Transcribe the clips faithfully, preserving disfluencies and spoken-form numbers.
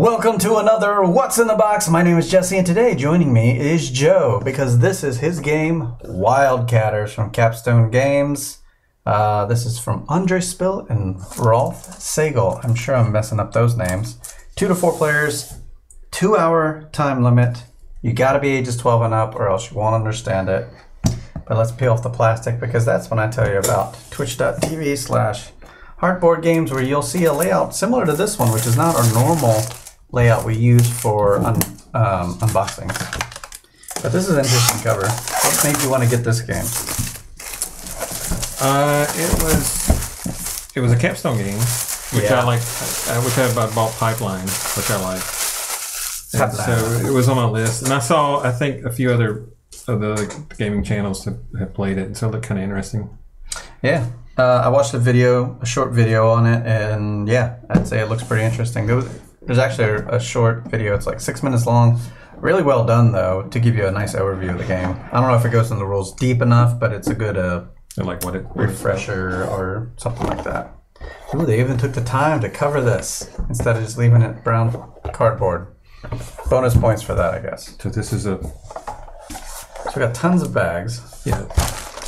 Welcome to another What's in the Box. My name is Jesse, and today joining me is Joe, because this is his game, Wildcatters, from Capstone Games. Uh, this is from Andre Spill and Rolf Segal. I'm sure I'm messing up those names. Two to four players, two hour time limit. You gotta be ages twelve and up, or else you won't understand it. But let's peel off the plastic, because that's when I tell you about Twitch.tv slash Heart Board Games, where you'll see a layout similar to this one, which is not our normal layout we use for un um, unboxings. But this is an interesting cover. What made you want to get this game? Uh, it was it was a Capstone game, which yeah. I like. I, which I bought Pipeline, which I like. And so it was on my list, and I saw I think a few other of the gaming channels have, have played it, so it looked kind of interesting. Yeah. Uh, I watched a video, a short video on it, and yeah, I'd say it looks pretty interesting. There was, there's actually a short video, it's like six minutes long. Really well done, though, to give you a nice overview of the game. I don't know if it goes into the rules deep enough, but it's a good uh, like what it, refresher or something like that. Ooh, they even took the time to cover this instead of just leaving it brown cardboard. Bonus points for that, I guess. So this is a... So we got tons of bags. Yeah.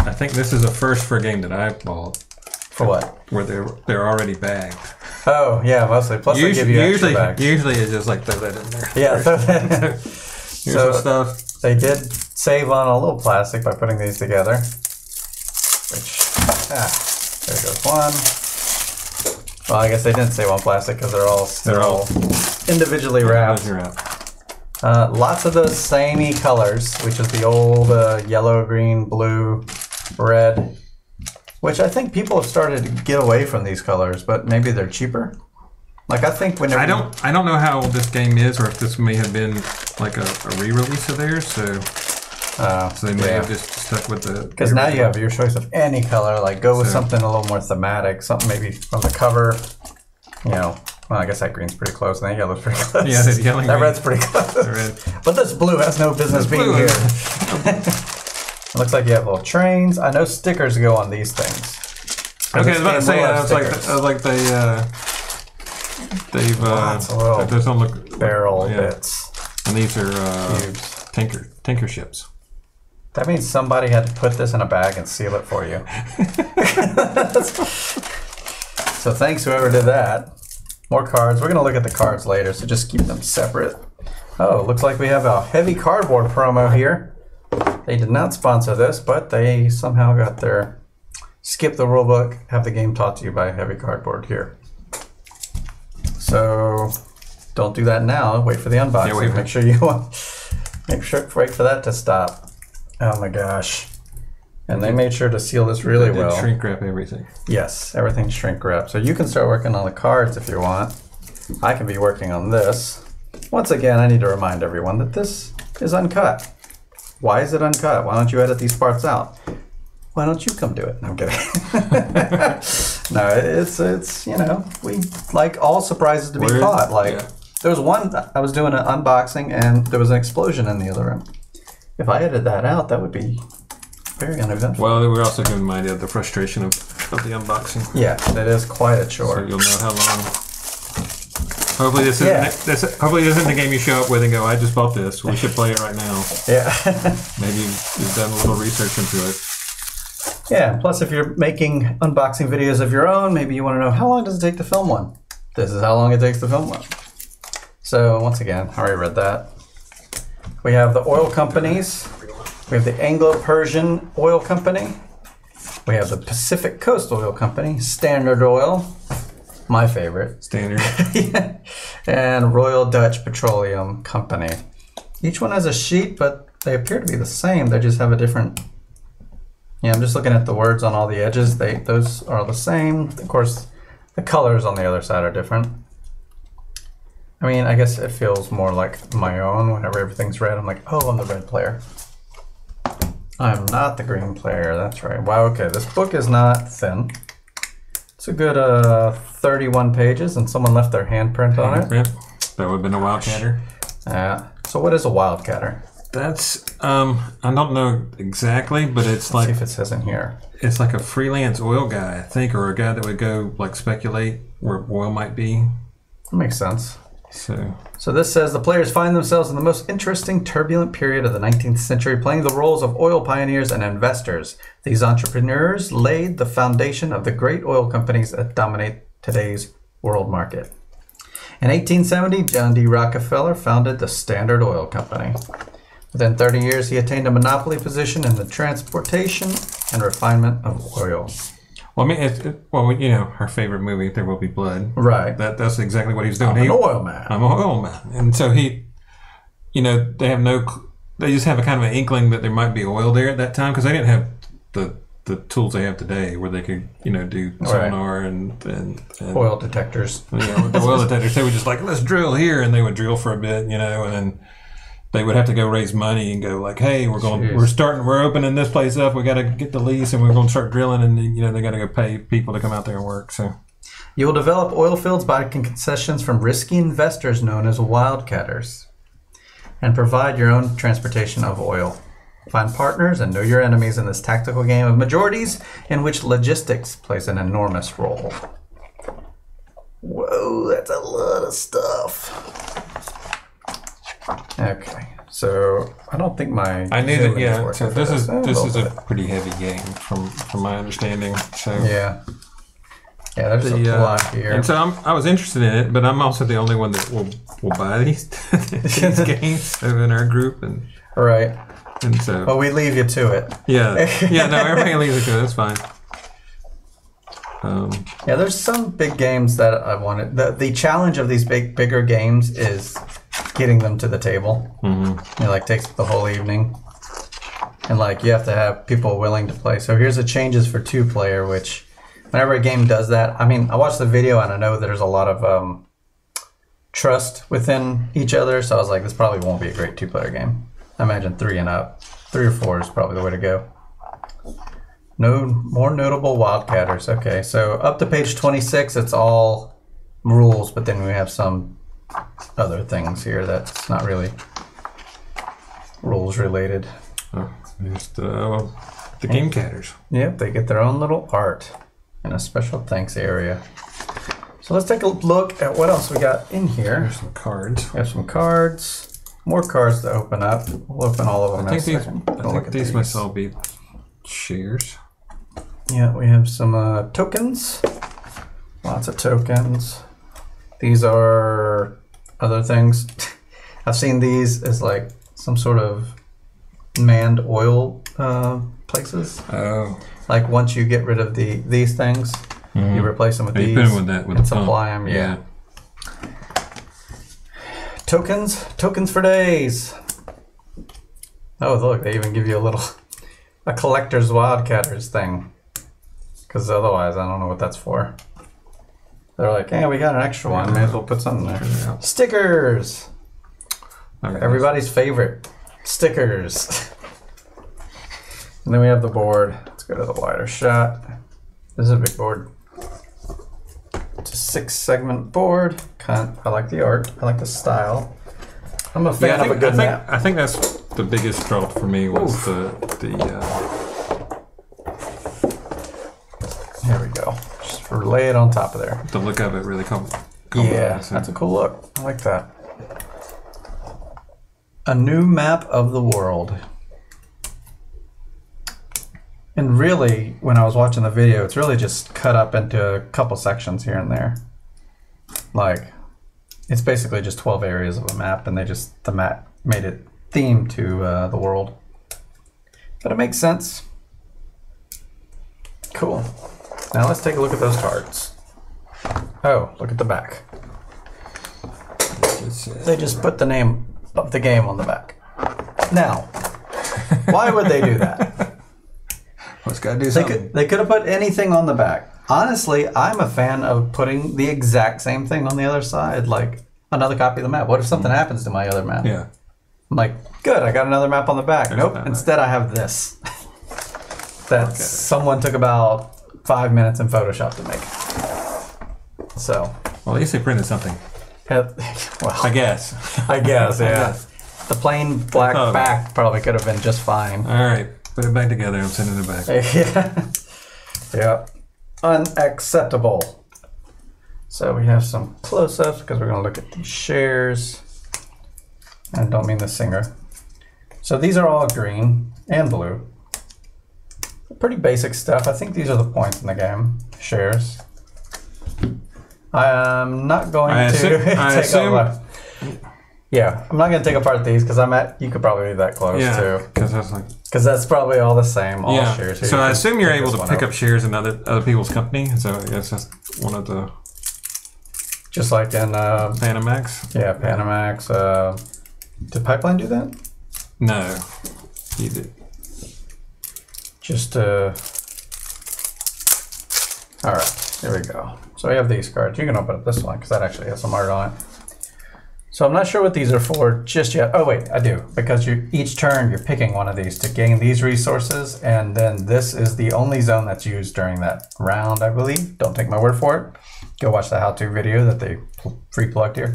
I think this is a first for a game that I bought. For what? Where they're they're already bagged. Oh yeah, mostly. Plus usually, they give you extra usually, bags. Usually it's just like throw that in there. Yeah, throw that in there. Here's so some stuff. They did save on a little plastic by putting these together. Which ah, there goes one. Well, I guess they didn't save on plastic because they're all still they're all individually wrapped. Uh, lots of those samey colors, which is the old uh, yellow, green, blue, red, which I think people have started to get away from these colors, but maybe they're cheaper. Like I think whenever I don't, I don't know how old this game is, or if this may have been like a, a re-release of theirs. So, uh, so they may yeah. have just stuck with the. Because now you have your choice of any color. Like go with so. something a little more thematic, something maybe from the cover. You know, well, I guess that green's pretty close, and that yellow's pretty close. Yeah, that yelling that green. red's pretty close. Red. But this blue has no business being here. It looks like you have little trains. I know stickers go on these things. Okay, I was about to say, I was, like, I was like, they, uh, they've, uh, oh, there's no look, barrel yeah. bits. And these are, uh, Cubes. Tanker, tanker ships. That means somebody had to put this in a bag and seal it for you. So thanks whoever did that. More cards. We're going to look at the cards later, so just keep them separate. Oh, looks like we have a Heavy Cardboard promo here. They did not sponsor this, but they somehow got their skip the rulebook, have the game taught to you by Heavy Cardboard here. So don't do that now. Wait for the unboxing. Yeah, wait, make sure you make sure wait for that to stop. Oh my gosh. And they made sure to seal this really they did well. Shrink wrap everything. Yes, everything shrink wrap. So you can start working on the cards if you want. I can be working on this. Once again, I need to remind everyone that this is uncut. Why is it uncut? Why don't you edit these parts out? Why don't you come do it? No, I'm kidding. No, it's it's you know we like all surprises to be Word. caught. Like yeah. there was one I was doing an unboxing and there was an explosion in the other room. If I edited that out, that would be very uneventful. Well, we're also going to mind you the frustration of, of the unboxing. Yeah, that is quite a chore. So you'll know how long. Hopefully this isn't yeah. this. Hopefully this isn't the game you show up with and go, I just bought this. We should play it right now. Yeah. Maybe you've done a little research into it. Yeah. Plus, if you're making unboxing videos of your own, maybe you want to know how long does it take to film one. This is how long it takes to film one. So once again, I already read that. We have the oil companies. We have the Anglo-Persian Oil Company. We have the Pacific Coast Oil Company, Standard Oil, my favorite. Standard. yeah. And Royal Dutch Petroleum Company. Each one has a sheet, but they appear to be the same. They just have a different... Yeah, I'm just looking at the words on all the edges. They Those are the same. Of course, the colors on the other side are different. I mean, I guess it feels more like my own. Whenever everything's red, I'm like, oh, I'm the red player. I'm not the green player, that's right. Wow, okay, this book is not thin. It's a good uh, thirty-one pages, and someone left their handprint on it. Handprint. That would have been a wildcatter. Yeah. So what is a wildcatter? That's, um, I don't know exactly, but it's Let's like... see if it says in here. It's like a freelance oil guy, I think, or a guy that would go, like, speculate where oil might be. That makes sense. So, so this says the players find themselves in the most interesting, turbulent period of the nineteenth century, playing the roles of oil pioneers and investors. These entrepreneurs laid the foundation of the great oil companies that dominate today's world market. In eighteen seventy, John D. Rockefeller founded the Standard Oil Company. Within thirty years, he attained a monopoly position in the transportation and refinement of oil. Well, I mean, it's, it, well, you know, our favorite movie, There Will Be Blood. Right. That that's exactly what he's doing. I'm an he, oil man. I'm an oil man, and so he, you know, they have no, they just have a kind of an inkling that there might be oil there at that time because they didn't have the the tools they have today where they could, you know, do sonar right. and, and and oil detectors. You know, the oil detectors. They were just like, let's drill here, and they would drill for a bit, you know, and then they would have to go raise money and go like, hey, we're going, Jeez. we're starting, we're opening this place up. We got to get the lease and we're going to start drilling. And, you know, they got to go pay people to come out there and work. So you will develop oil fields by concessions from risky investors known as wildcatters and provide your own transportation of oil. Find partners and know your enemies in this tactical game of majorities in which logistics plays an enormous role. Whoa, that's a lot of stuff. Okay, so I don't think my I knew that yeah. So this is this is a pretty heavy game from from my understanding. So yeah, yeah. There's the, a plot uh, here, and so I'm, I was interested in it, but I'm also the only one that will will buy these these games in our group, and all right, and so well we leave you to it. Yeah, yeah. No, everybody leaves it to it. That's fine. Um, yeah, there's some big games that I wanted. The the challenge of these big bigger games is getting them to the table. Mm-hmm. It like takes the whole evening, and like you have to have people willing to play. So here's the changes for two player, which whenever a game does that, I mean, I watched the video and I know that there's a lot of um, trust within each other. So I was like, this probably won't be a great two player game. I imagine three and up, three or four is probably the way to go. No more notable wildcatters. Okay, so up to page twenty-six, it's all rules, but then we have some other things here that's not really rules related. Oh, just uh, the game catters. Yep, they get their own little art and a special thanks area. So let's take a look at what else we got in here. There's some cards. We have some cards. More cards to open up. We'll open all of them in a second. I think these must all be shares. Yeah, we have some uh, tokens. Lots of tokens. These are other things. I've seen these as like some sort of manned oil uh, places. Oh. Like once you get rid of the these things, mm-hmm. you replace them with yeah, these. You put them with that with and the supply pump. them. Yeah. yeah. Tokens, tokens for days. Oh look, they even give you a little a collector's wildcatters thing. Because otherwise, I don't know what that's for. They're like, hey, we got an extra one. May as well put something there. Yeah. Stickers! Okay, everybody's favorite. Stickers. And then we have the board. Let's go to the wider shot. This is a big board. It's a six-segment board. Kind of, I like the art. I like the style. I'm a fan yeah, I think, of a good I think, map. I think that's the biggest draw for me was Oof. the... the uh... There we go. Or lay it on top of there. The look of it really comes. Yeah, that's a cool look. I like that. A new map of the world. And really, when I was watching the video, it's really just cut up into a couple sections here and there. Like, it's basically just twelve areas of a map, and they just the map made it themed to uh, the world. But it makes sense. Cool. Now let's take a look at those cards. Oh, look at the back. They just put the name of the game on the back. Now, why would they do that? Let's gotta do something. They could, they could have put anything on the back. Honestly, I'm a fan of putting the exact same thing on the other side, like another copy of the map. What if something happens to my other map? Yeah. I'm like, good, I got another map on the back. There's nope, instead I have this. That okay. someone took about five minutes in Photoshop to make. So. Well, at least they printed something. Well, I guess. I guess, yeah. I guess. The plain black oh. back probably could have been just fine. All right, put it back together. I'm sending it back. yeah. yeah. Unacceptable. So we have some close-ups because we're going to look at the shares. I don't mean the singer. So these are all green and blue. Pretty basic stuff. I think these are the points in the game. Shares. I'm not going I to assume, take I assume. Up Yeah, I'm not going to take apart these because I'm at. You could probably be that close yeah, too. Because that's like. Because that's probably all the same. All yeah. shares. Here. So I assume you're able to pick up, up shares in other other people's company. So I guess that's one of the. Just like in uh, Panamax. Yeah, Panamax. Uh, did Pipeline do that? No, he did. Just uh. All right, here we go. So we have these cards. You can open up this one because that actually has some art on it. So I'm not sure what these are for just yet. Oh wait, I do, because you each turn you're picking one of these to gain these resources, and then this is the only zone that's used during that round, I believe. Don't take my word for it. Go watch the how-to video that they free plugged here.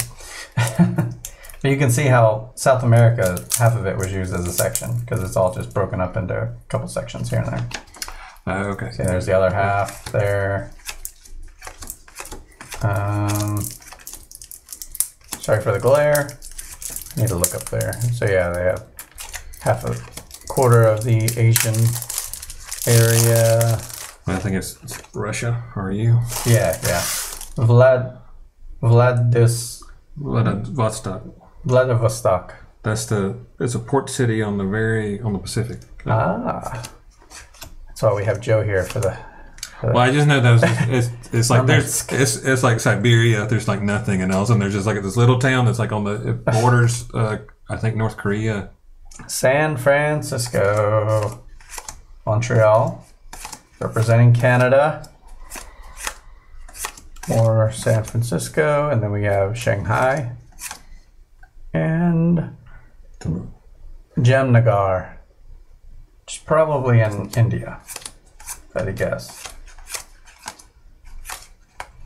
But you can see how South America, half of it was used as a section because it's all just broken up into a couple sections here and there. Uh, okay. See, there's the other half there. Um. Sorry for the glare. I need to look up there. So yeah, they have half a quarter of the Asian area. I think it's Russia. Or you? Yeah, yeah. Vlad, Vladis, Vladivostok. Vladivostok. That's the. It's a port city on the very on the Pacific. Ah. That's why we have Joe here for the. Well, I just know those. It's, it's, it's like there's, it's, it's like Siberia. There's like nothing, and all of a sudden there's just like this little town that's like on the it borders. Uh, I think North Korea, San Francisco, Montreal, representing Canada, or San Francisco, and then we have Shanghai and Jamnagar, which is probably in India, I guess.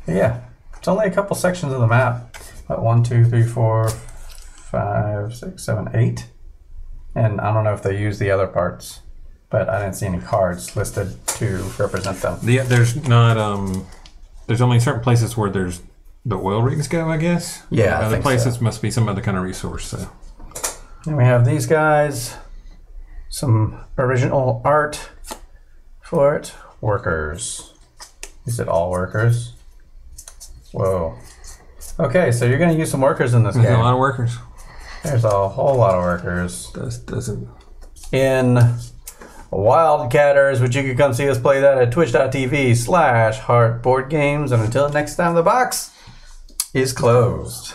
Yeah, it's only a couple sections of the map. But one, two, three, four, five, six, seven, eight. And I don't know if they use the other parts, but I didn't see any cards listed to represent them. Yeah, there's not. Um, there's only certain places where there's the oil rigs go, I guess. Yeah, I other places so. Must be some other kind of resource. So. And we have these guys. Some original art for it. Workers. Is it all workers? Whoa. Okay, so you're going to use some workers in this There's game. There's a lot of workers. There's a whole lot of workers. This doesn't. In Wildcatters, which you can come see us play that at Twitch.TV slash Heart Board Games. And until next time, the box is closed.